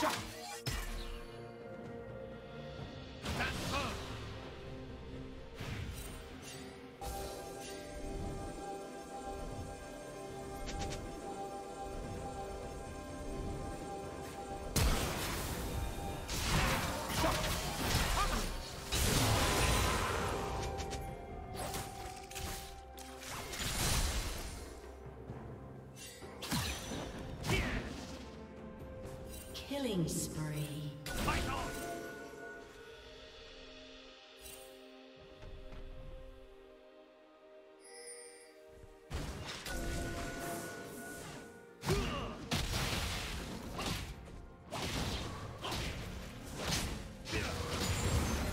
shot. That's up. Killing spree. Fight on!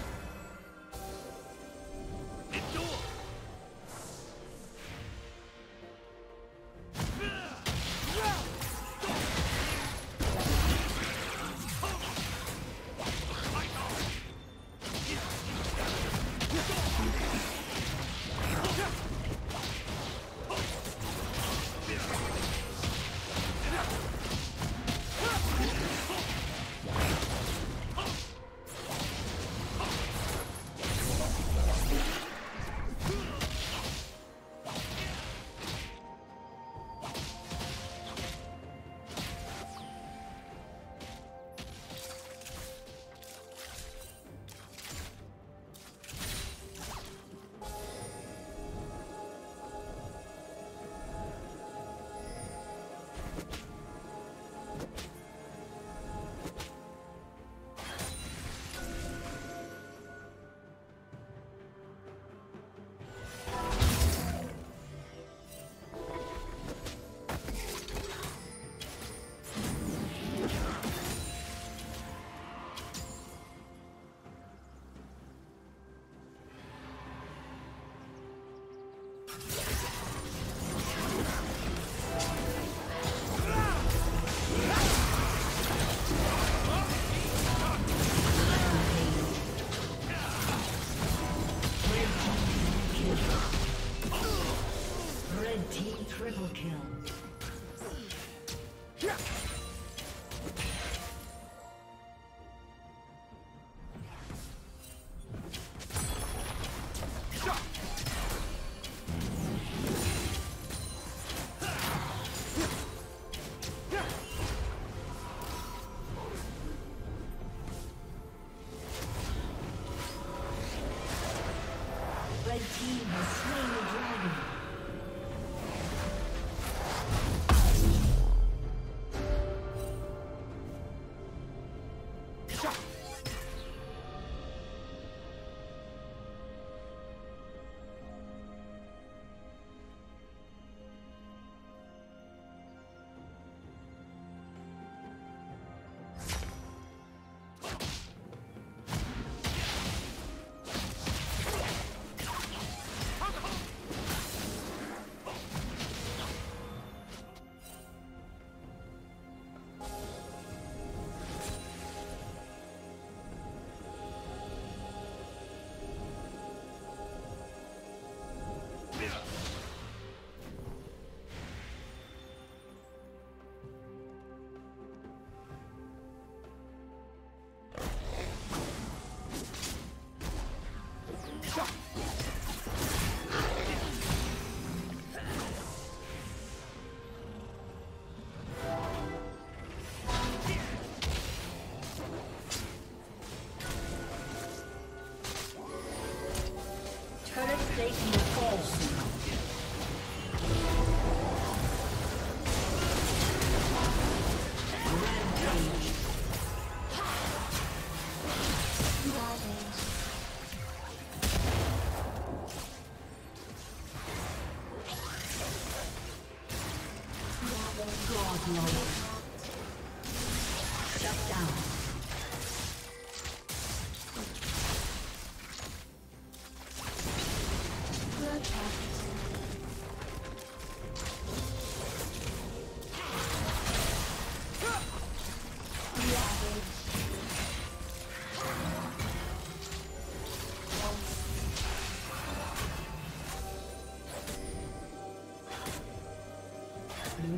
The team has slain the dragon. Blue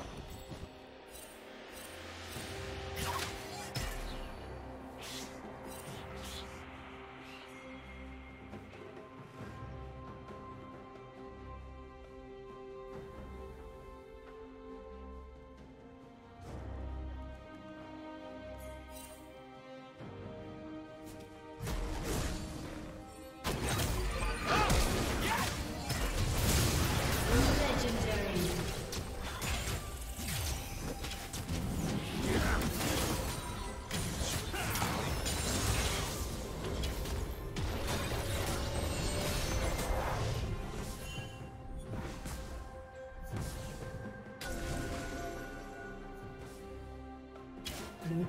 Blue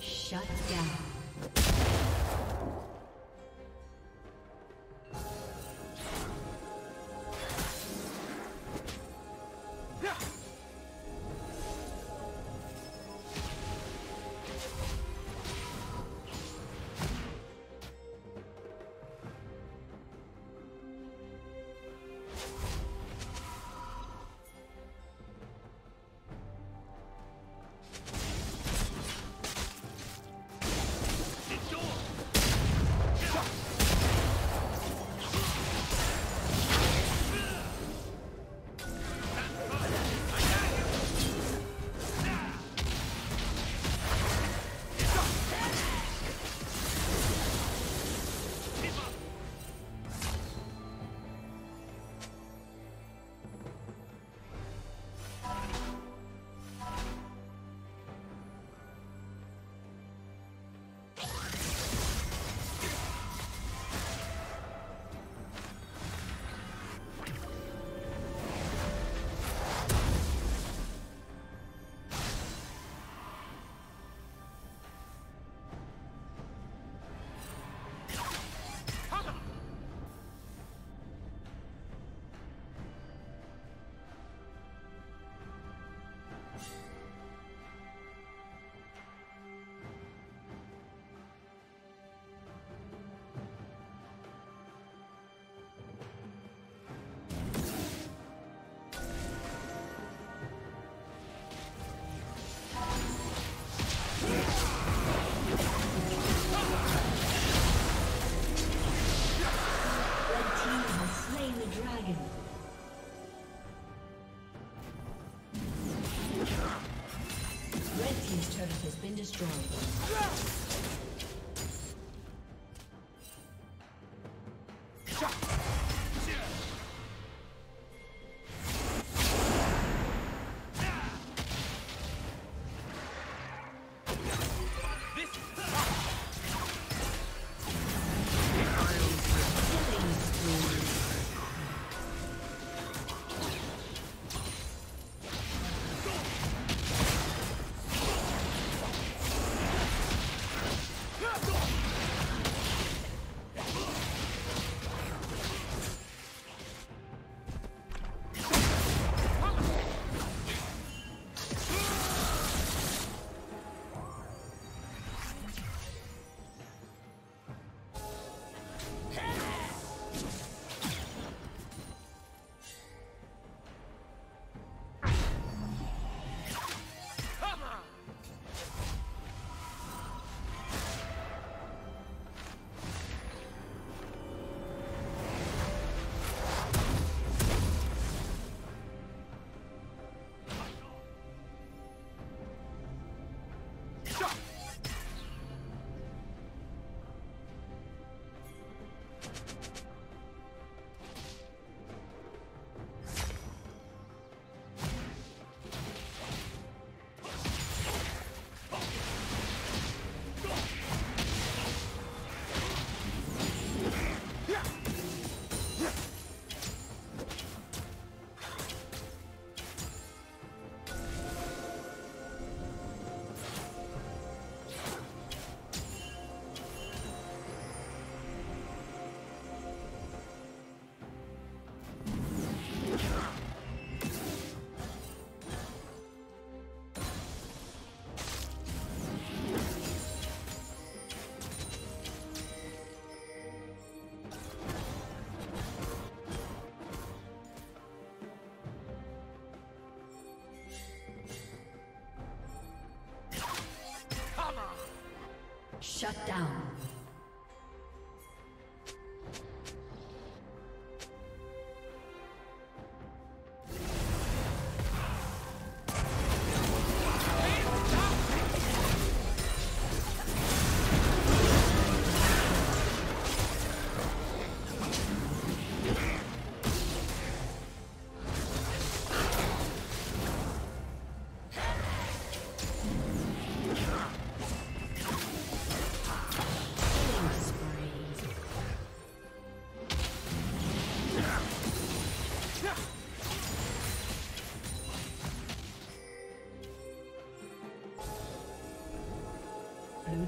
Shut down. Destroyed. Shut down. Blue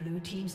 Blue team's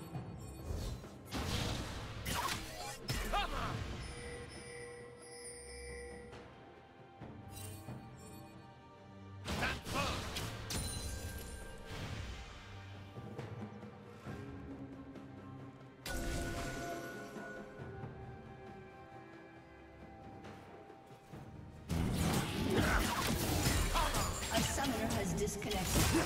A summoner has disconnected.